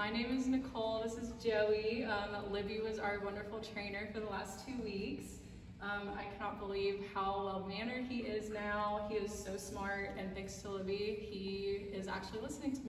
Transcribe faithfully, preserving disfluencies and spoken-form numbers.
my name is Nicole, this is Joey. Um, Libby was our wonderful trainer for the last two weeks. Um, I cannot believe how well-mannered he is now. He is so smart, and thanks to Libby, he is actually listening to me.